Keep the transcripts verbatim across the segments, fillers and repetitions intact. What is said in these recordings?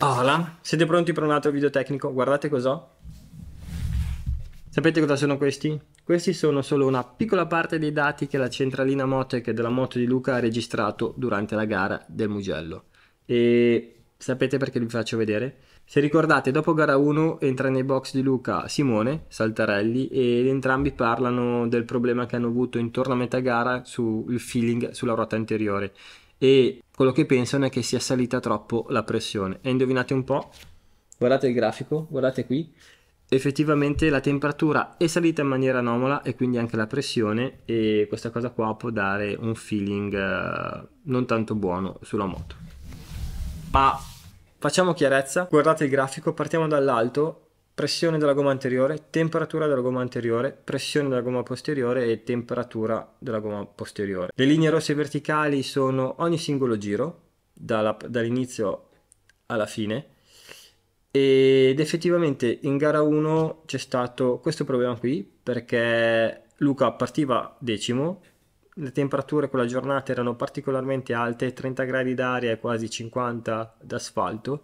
Hola, siete pronti per un altro video tecnico? Guardate cos'ho. Sapete cosa sono questi? Questi sono solo una piccola parte dei dati che la centralina Motec della moto di Luca ha registrato durante la gara del Mugello. E sapete perché vi faccio vedere? Se ricordate, dopo gara uno entra nei box di Luca Simone Saltarelli ed entrambi parlano del problema che hanno avuto intorno a metà gara sul feeling sulla ruota anteriore, e quello che pensano è che sia salita troppo la pressione. E indovinate un po', guardate il grafico, guardate qui, effettivamente la temperatura è salita in maniera anomala e quindi anche la pressione, e questa cosa qua può dare un feeling non tanto buono sulla moto. Ma facciamo chiarezza, guardate il grafico, partiamo dall'alto: pressione della gomma anteriore, temperatura della gomma anteriore, pressione della gomma posteriore e temperatura della gomma posteriore. Le linee rosse verticali sono ogni singolo giro, dall'inizio alla fine, ed effettivamente in gara uno c'è stato questo problema qui, perché Luca partiva decimo, le temperature quella giornata erano particolarmente alte, trenta gradi d'aria e quasi cinquanta d'asfalto,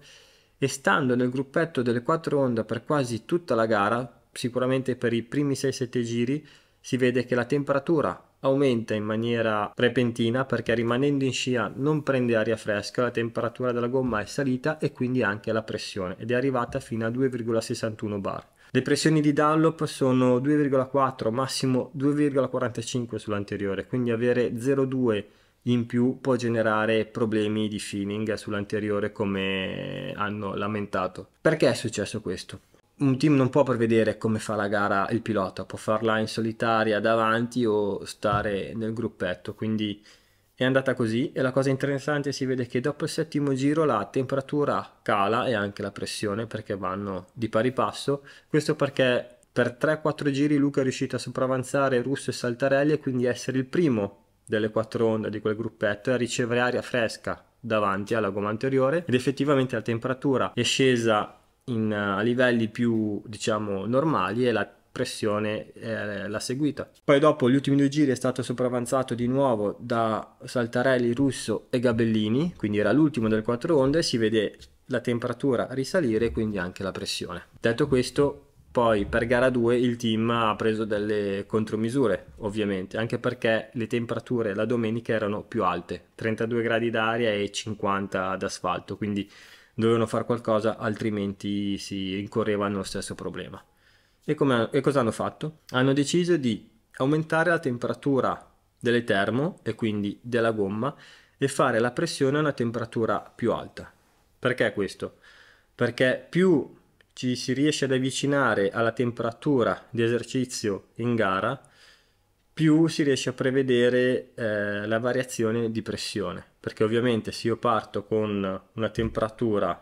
e stando nel gruppetto delle quattro Honda per quasi tutta la gara, sicuramente per i primi sei sette giri, si vede che la temperatura aumenta in maniera repentina, perché rimanendo in scia non prende aria fresca, la temperatura della gomma è salita e quindi anche la pressione, ed è arrivata fino a due virgola sessantuno bar. Le pressioni di Dunlop sono due virgola quattro, massimo due virgola quarantacinque sull'anteriore, quindi avere zero virgola due in più può generare problemi di feeling sull'anteriore, come hanno lamentato. Perché è successo questo? Un team non può prevedere come fa la gara il pilota, può farla in solitaria davanti o stare nel gruppetto, quindi è andata così. E la cosa interessante, si vede che dopo il settimo giro la temperatura cala e anche la pressione, perché vanno di pari passo. Questo perché per tre quattro giri Luca è riuscito a sopravanzare Russo e Saltarelli e quindi essere il primo delle quattro Honda di quel gruppetto a ricevere aria fresca davanti alla gomma anteriore, ed effettivamente la temperatura è scesa in, a livelli più, diciamo, normali, e la pressione eh, l'ha seguita. Poi dopo gli ultimi due giri è stato sopravanzato di nuovo da Saltarelli, Russo e Gabellini, quindi era l'ultimo delle quattro Honda, e si vede la temperatura risalire e quindi anche la pressione. Detto questo, poi per gara due il team ha preso delle contromisure, ovviamente, anche perché le temperature la domenica erano più alte, trentadue gradi d'aria e cinquanta d'asfalto, quindi dovevano fare qualcosa, altrimenti si incorreva nello stesso problema. E, come, e cosa hanno fatto? Hanno deciso di aumentare la temperatura delle termo e quindi della gomma e fare la pressione a una temperatura più alta. Perché questo? Perché più ci si riesce ad avvicinare alla temperatura di esercizio in gara, più si riesce a prevedere eh, la variazione di pressione, perché ovviamente se io parto con una temperatura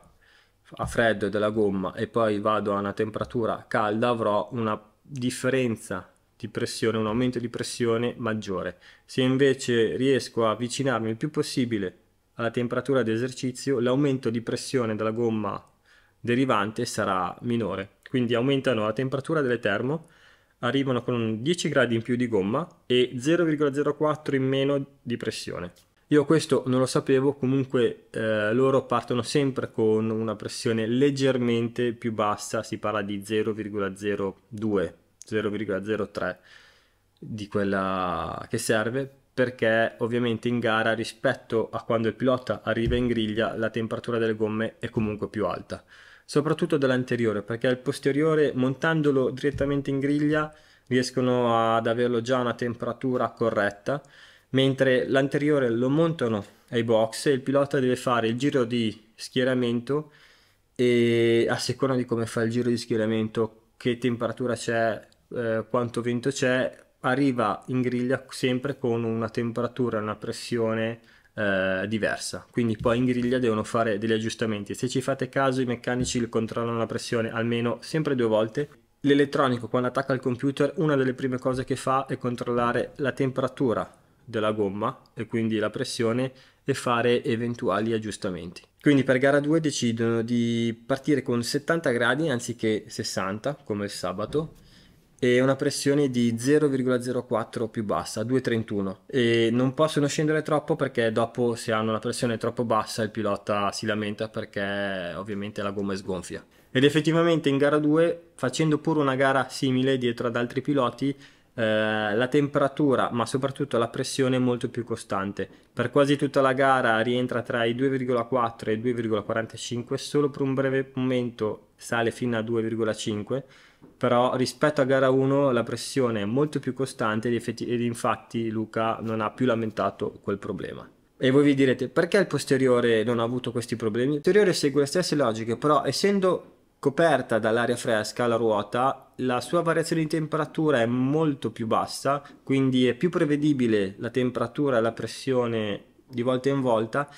a freddo della gomma e poi vado a una temperatura calda, avrò una differenza di pressione, un aumento di pressione maggiore. Se invece riesco a avvicinarmi il più possibile alla temperatura di esercizio, l'aumento di pressione della gomma derivante sarà minore, quindi aumentano la temperatura delle termo, arrivano con dieci gradi in più di gomma e zero virgola zero quattro in meno di pressione. Io questo non lo sapevo, comunque eh, loro partono sempre con una pressione leggermente più bassa, si parla di zero virgola zero due zero virgola zero tre di quella che serve, perché ovviamente in gara rispetto a quando il pilota arriva in griglia la temperatura delle gomme è comunque più alta, soprattutto dell'anteriore, perché il posteriore, montandolo direttamente in griglia, riescono ad averlo già una temperatura corretta, mentre l'anteriore lo montano ai box e il pilota deve fare il giro di schieramento, e a seconda di come fa il giro di schieramento, che temperatura c'è, eh, quanto vento c'è, arriva in griglia sempre con una temperatura e una pressione eh, diversa. Quindi poi in griglia devono fare degli aggiustamenti. Se ci fate caso, i meccanici controllano la pressione almeno sempre due volte. L'elettronico, quando attacca il computer, una delle prime cose che fa è controllare la temperatura della gomma e quindi la pressione e fare eventuali aggiustamenti. Quindi per gara due decidono di partire con settanta gradi anziché sessanta come il sabato, e una pressione di zero virgola zero quattro più bassa, due trentuno, e non possono scendere troppo perché dopo, se hanno una pressione troppo bassa, il pilota si lamenta perché ovviamente la gomma è sgonfia. Ed effettivamente in gara due, facendo pure una gara simile dietro ad altri piloti, Eh, la temperatura ma soprattutto la pressione è molto più costante. Per quasi tutta la gara rientra tra i due virgola quattro e i due virgola quarantacinque, solo per un breve momento sale fino a due virgola cinque, però rispetto a gara uno la pressione è molto più costante ed infatti Luca non ha più lamentato quel problema. E voi vi direte: perché il posteriore non ha avuto questi problemi? Il posteriore segue le stesse logiche, però essendo coperta dall'aria fresca la ruota, la sua variazione di temperatura è molto più bassa, quindi è più prevedibile la temperatura e la pressione di volta in volta,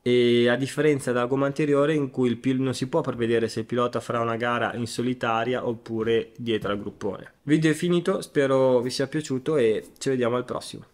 e a differenza della gomma anteriore in cui il pil- non si può prevedere se il pilota farà una gara in solitaria oppure dietro al gruppone. Video è finito, spero vi sia piaciuto e ci vediamo al prossimo.